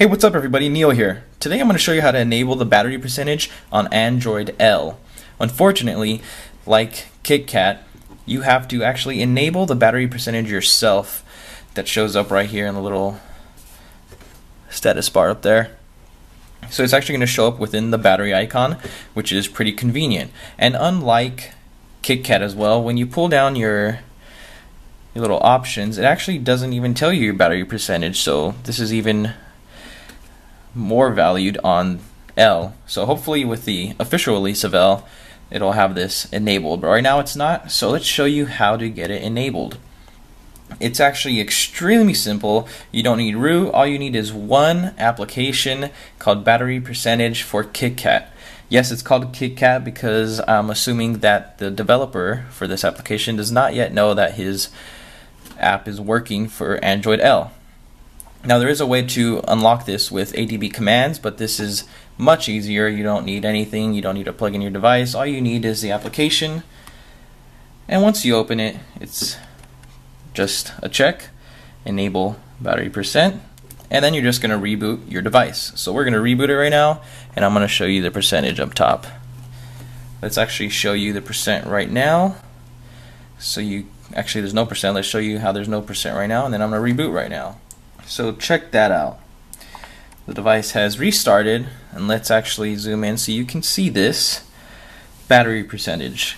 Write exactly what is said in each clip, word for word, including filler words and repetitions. Hey, what's up everybody, Neil here. Today I'm going to show you how to enable the battery percentage on Android L. Unfortunately, like KitKat, you have to actually enable the battery percentage yourself. That shows up right here in the little status bar up there. So it's actually going to show up within the battery icon, which is pretty convenient. And unlike KitKat as well, when you pull down your your little options, it actually doesn't even tell you your battery percentage, so this is even more valued on L. So hopefully with the official release of L, it'll have this enabled, but right now it's not. So let's show you how to get it enabled. It's actually extremely simple. You don't need root. All you need is one application called battery percentage for KitKat. Yes, it's called KitKat because I'm assuming that the developer for this application does not yet know that his app is working for Android L. Now there is a way to unlock this with A D B commands, but this is much easier. You don't need anything. You don't need to plug in your device. All you need is the application, and once you open it, it's just a check, enable battery percent, and then you're just going to reboot your device. So we're going to reboot it right now, and I'm going to show you the percentage up top. Let's actually show you the percent right now. So you actually there's no percent. Let's show you how there's no percent right now, and then I'm going to reboot right now. So check that out. The device has restarted, and let's actually zoom in so you can see this battery percentage.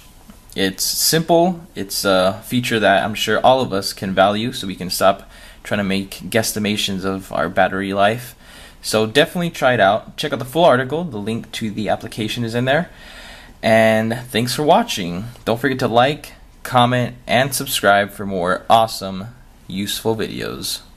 It's simple. It's a feature that I'm sure all of us can value, so we can stop trying to make guesstimations of our battery life. So definitely try it out. Check out the full article. The link to the application is in there. And thanks for watching. Don't forget to like, comment, and subscribe for more awesome, useful videos.